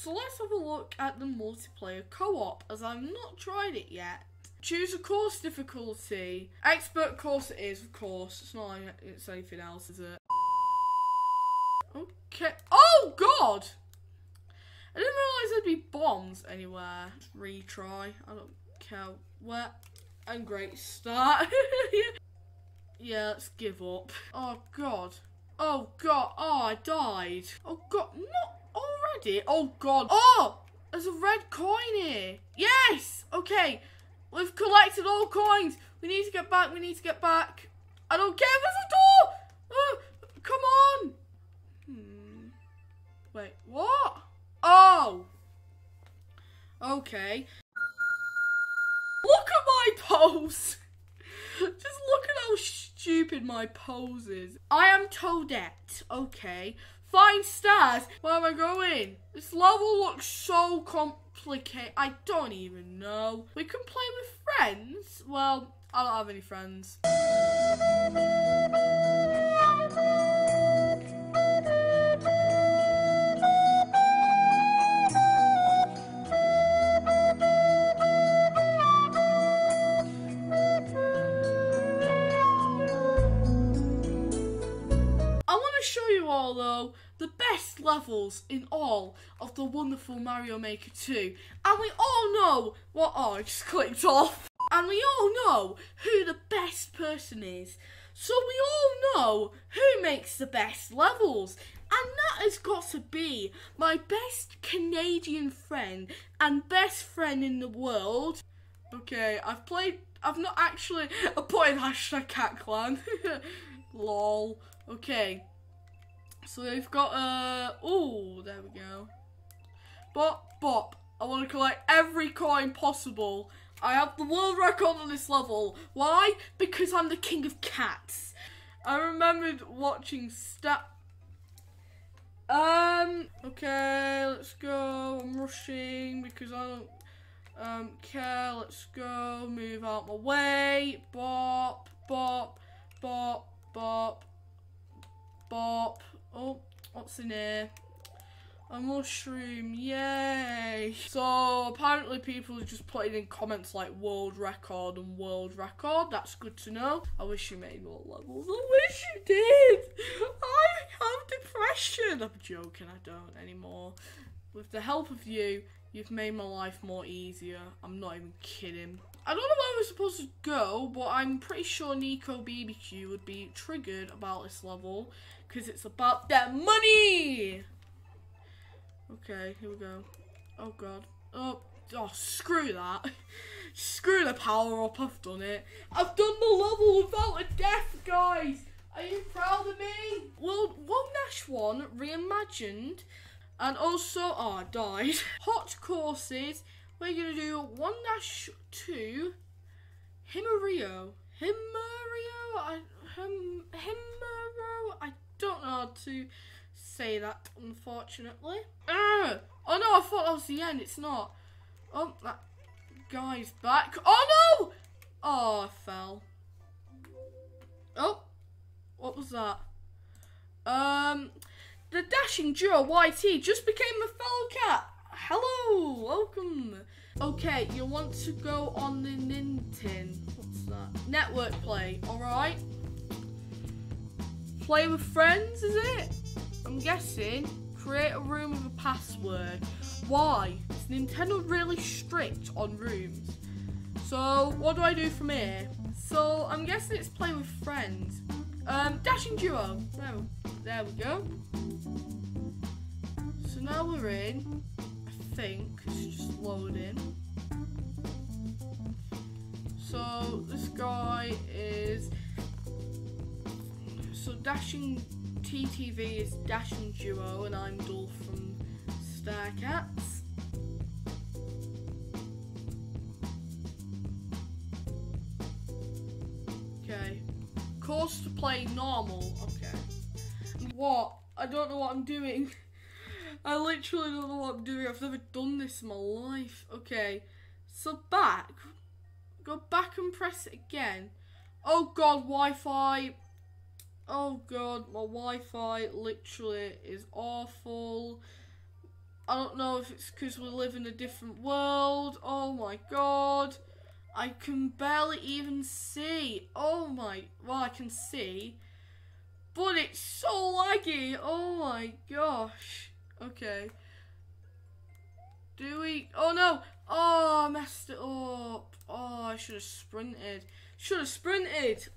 So let's have a look at the multiplayer co-op, as I've not tried it yet. Choose a course difficulty. Expert course it is, of course. It's not like it's anything else, is it? Okay. Oh, God! I didn't realise there'd be bombs anywhere. Just retry. I don't care where. And great start. Yeah, let's give up. Oh, God. Oh, God. Oh, I died. Oh, God. Not already. Oh, God. Oh! There's a red coin here. Yes! Okay. We've collected all coins. We need to get back. We need to get back. I don't care. There's a door. Oh, come on. Wait, what? Oh. Okay. Look at my pose. Just look at how stupid my pose is. I am Toadette. Okay. Find stars. Where am I going? This level looks so complicated. I don't even know. We can play with friends. Well, I don't have any friends. Though the best levels in all of the wonderful Mario Maker 2, and we all know what I just clicked off, and we all know who the best person is, so we all know who makes the best levels, and that has got to be my best Canadian friend and best friend in the world. Okay, I've not actually appointed hashtag cat clan. Lol. Okay. So they've got oh, there we go. Bop, bop. I want to collect every coin possible. I have the world record on this level. Why? Because I'm the king of cats. I remembered watching okay, let's go. I'm rushing because I don't care. Let's go. Move out my way. Bop, bop, bop, bop, bop. Oh, what's in here? A mushroom, yay! So, apparently people are just putting in comments like world record and world record. That's good to know. I wish you made more levels. I wish you did! I have depression! I'm joking, I don't anymore. With the help of you, you've made my life more easier. I'm not even kidding. I don't know where we're supposed to go, but I'm pretty sure Nico BBQ would be triggered about this level because it's about their money. Okay, here we go. Oh, God. Oh screw that. Screw the power up. I've done it. I've done the level without a death, guys. Are you proud of me? Well, One Nash One reimagined. And also, oh, I died. Hot courses. We're going to do 1-2. Himario? I don't know how to say that, unfortunately. Oh, no, I thought that was the end. It's not. Oh, that guy's back. Oh, no! Oh, I fell. Oh, what was that? The Dashing Duo YT just became a fellow cat. Hello, welcome. Okay, you want to go on the Nintendo. What's that? Network play, alright. Play with friends, is it? I'm guessing. Create a room with a password. Why? Is Nintendo really strict on rooms? So, what do I do from here? So, I'm guessing it's play with friends. Dashing Duo. There we go. So now we're in, I think, it's just loading. So this guy is, so Dashing TTV is Dashing Duo and I'm Dull from Star Cats. Okay, course to play normal, okay. What? I don't know what I'm doing. I literally don't know what I'm doing. I've never done this in my life. Okay. So back. Go back and press it again. Oh God, Wi-Fi. Oh God, my Wi-Fi literally is awful. I don't know if it's because we live in a different world. Oh my god. I can barely even see. Oh my... Well, I can see. But it's so laggy. Oh my gosh. Okay. Do we... Oh no. Oh, I messed it up. Oh, I should have sprinted. Should have sprinted.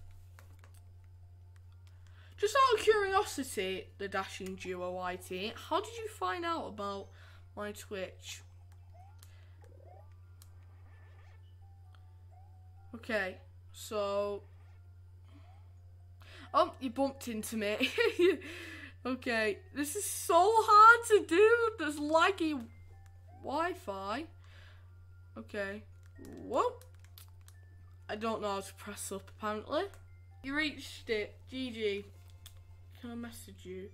Just out of curiosity, the Dashing Duo IT, how did you find out about my Twitch? Okay, so... Oh, you bumped into me. Okay, this is so hard to do. There's laggy Wi-Fi. Okay. Whoa. I don't know how to press up, apparently. You reached it. GG. Can I message you?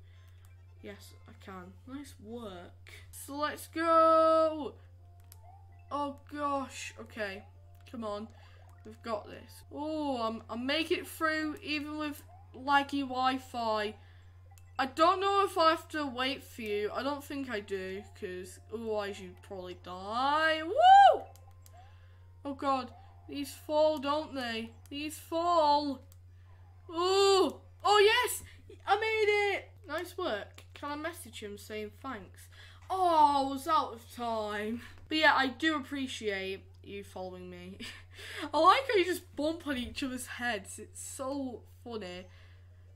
Yes, I can. Nice work. So let's go. Oh gosh. Okay. Come on. We've got this. Oh, I'm making it through even with laggy Wi-Fi. I don't know if I have to wait for you. I don't think I do, because otherwise you'd probably die. Woo! Oh god. These fall, don't they? These fall. Oh! Oh yes! I made it! Nice work. Can I message him saying thanks? Oh, I was out of time. But yeah, I do appreciate you following me. I like how you just bump on each other's heads. It's so funny.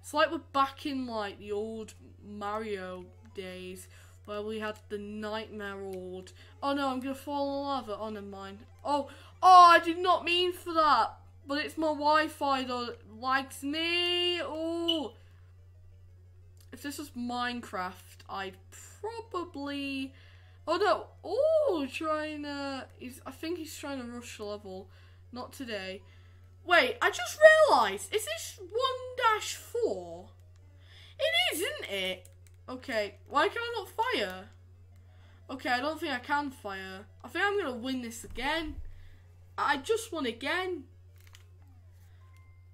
It's like we're back in like the old Mario days where we had the nightmare world. Oh no, I'm gonna fall in lava. Oh, never mind. Oh, I did not mean for that. But it's my Wi-Fi though that lags me. Oh, if this was Minecraft, I'd probably. Oh no! Oh, trying to. I think he's trying to rush the level. Not today. Wait, I just realised. Is this 1-4? It is, isn't it? Okay. Why can I not fire? Okay, I don't think I can fire. I think I'm gonna win this again. I just won again.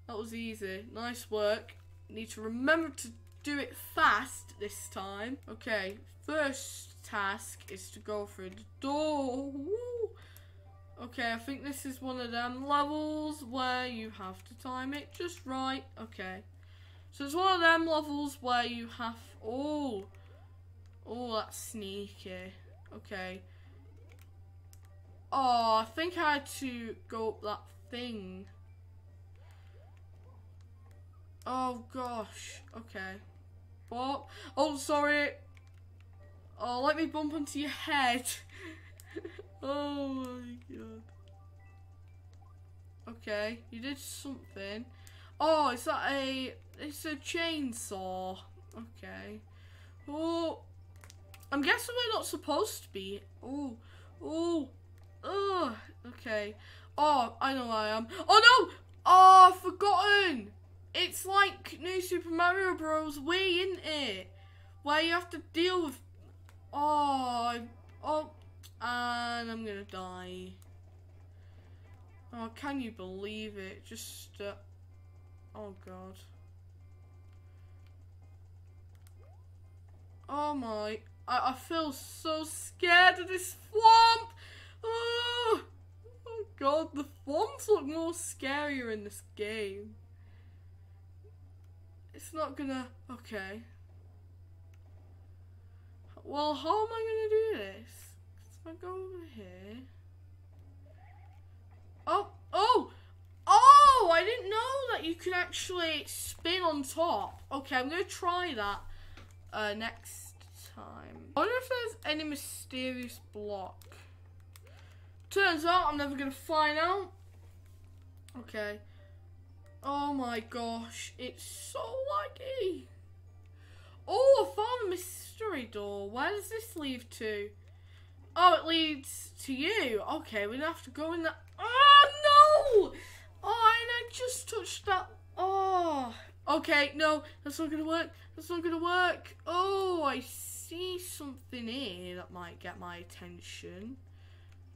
That was easy. Nice work. Need to remember to do it fast this time. Okay, first task is to go through the door. Woo. Okay, I think this is one of them levels where you have to time it just right. Okay, so it's one of them levels where you have... Oh, that's sneaky. Okay. Oh, I think I had to go up that thing. Oh gosh, okay. What? Oh, sorry. Oh, let me bump onto your head. Oh my god. Okay, you did something. Oh, is that a... It's a chainsaw. Okay. Oh, I'm guessing we're not supposed to be. Oh. Okay. Oh, I know I am. Oh no! Oh, I've forgotten. It's like New Super Mario Bros. Wii, isn't it? Where you have to deal with... Oh, and I'm gonna die. Oh, can you believe it? Just... oh, God. Oh, my... I feel so scared of this thwomp! Oh, God, the thwomps look more scarier in this game. It's not gonna... Okay. Well, how am I gonna do this? If I go over here... Oh! I didn't know that you could actually spin on top. Okay, I'm gonna try that next time. I wonder if there's any mysterious block. Turns out I'm never gonna find out. Okay. Oh my gosh, it's so laggy. Oh, I found a mystery door. Where does this lead to? Oh, it leads to you. Okay, we're gonna have to go in the... Oh, no! Oh, and I just touched that... Oh. Okay, no, that's not gonna work. That's not gonna work. Oh, I see something here that might get my attention.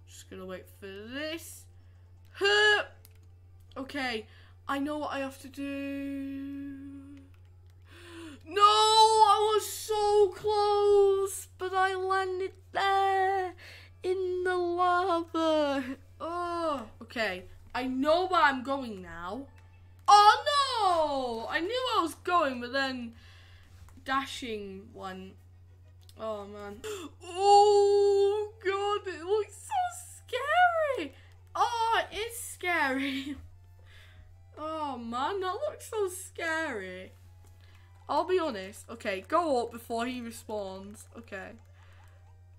Just gonna wait for this. Huh. Okay. I know what I have to do. No, I was so close, but I landed there in the lava. Oh, okay. I know where I'm going now. Oh no! I knew I was going, but then Dashing went. Oh man. Oh god, it looks so scary. Oh, it is scary. Oh man, that looks so scary. I'll be honest. Okay, go up before he respawns. Okay.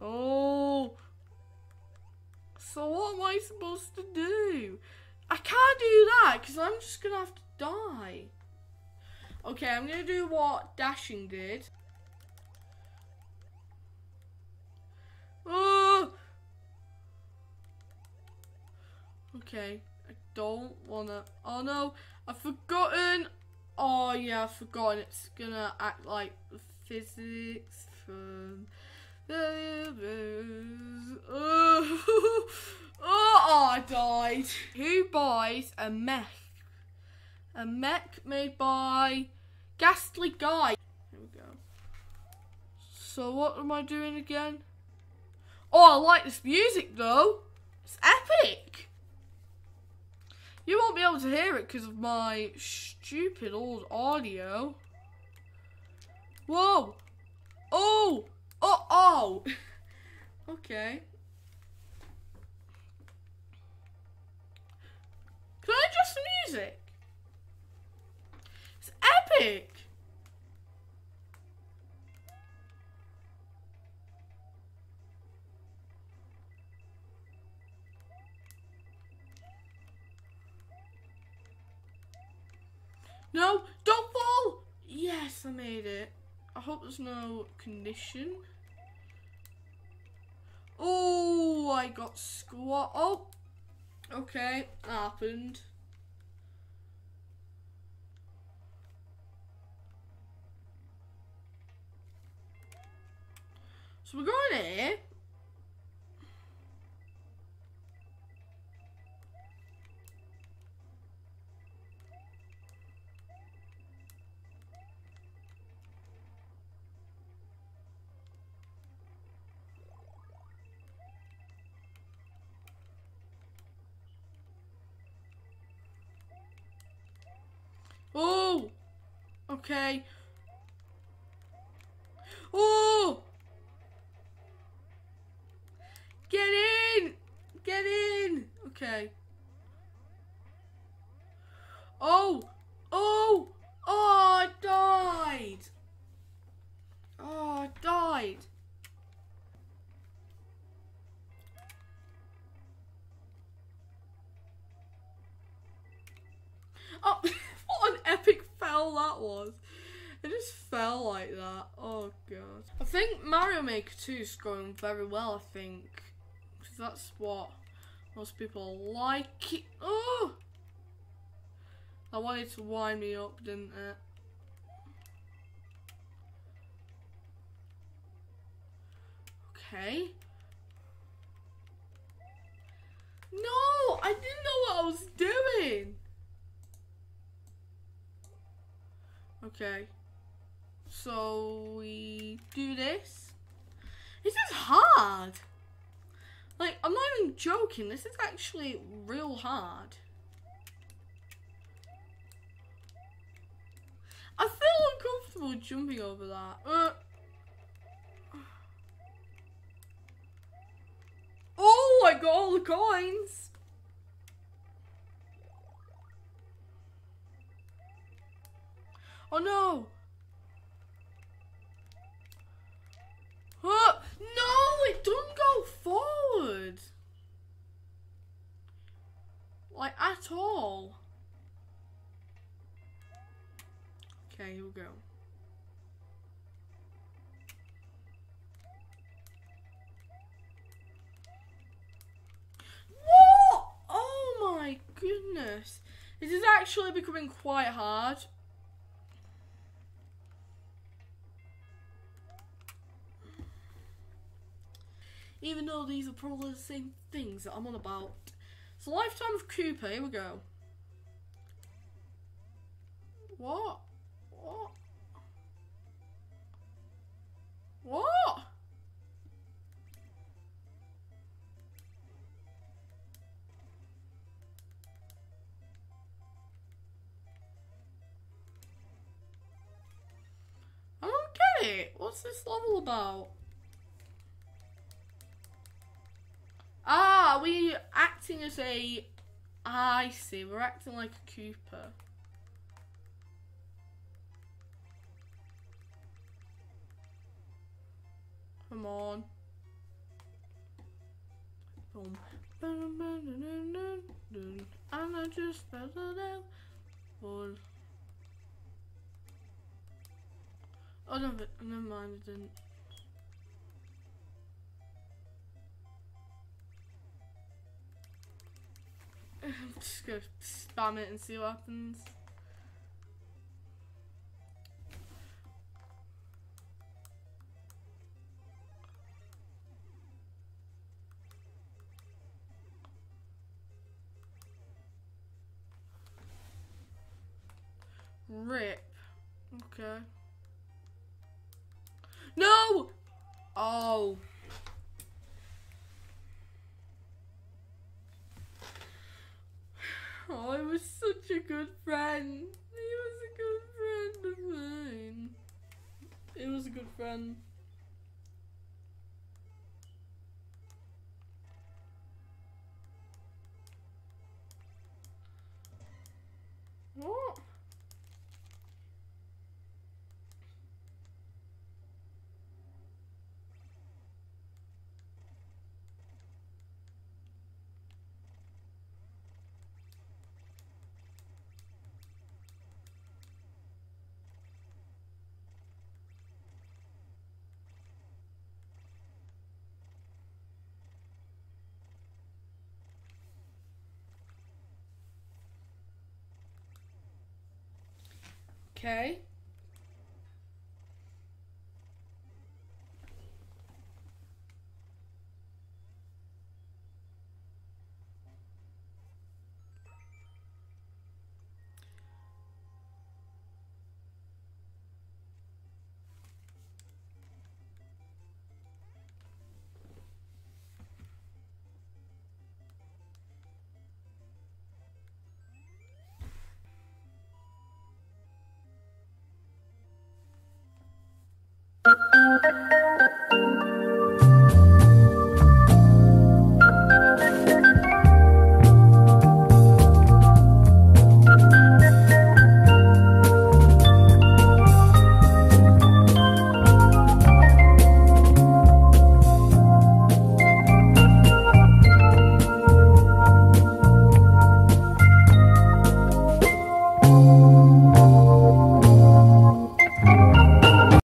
Oh. So what am I supposed to do? I can't do that because I'm just going to have to die. Okay, I'm going to do what Dashing did. Oh. Okay, I don't want to. Oh no, I've forgotten. Oh yeah, I've forgotten. It's going to act like physics from... Oh, oh, I died. Who buys a mech? A mech made by Ghastly Guy. Here we go. So what am I doing again? Oh, I like this music though. It's epic. You won't be able to hear it because of my stupid old audio. Whoa. Oh. Oh, oh. Okay. Can I adjust the music? It's epic. No, don't fall. Yes, I made it. I hope there's no condition. Oh, I got squat. Oh, okay, that happened. So we're going here. Oh, okay. Oh, get in, get in. Okay. Oh, oh, oh, I died. Oh, I died. Oh. Epic fell that was. It just fell like that. Oh god. I think Mario Maker 2 is going very well, I think. Because that's what most people like it. Oh! I wanted to wind me up, didn't it? Okay. No! I didn't know what I was doing! Okay, so we do this. This is hard. Like, I'm not even joking. This is actually real hard. I feel uncomfortable jumping over that. Oh, I got all the coins. Oh no! Oh, no, it doesn't go forward! Like, at all. Okay, here we go. What? Oh my goodness. This is actually becoming quite hard. Even though these are probably the same things that I'm on about. It's a lifetime of Koopa, here we go. What? What? What? I don't get it. What's this level about? Ah, we're acting as a... I see, we're acting like a Koopa. Come on. Boom. And I just better than wood. Oh, no, never mind, I didn't. I'm just gonna spam it and see what happens. Rip. Okay. No! Oh. Oh, he was such a good friend. He was a good friend of mine. He was a good friend. What? Okay. Thank you.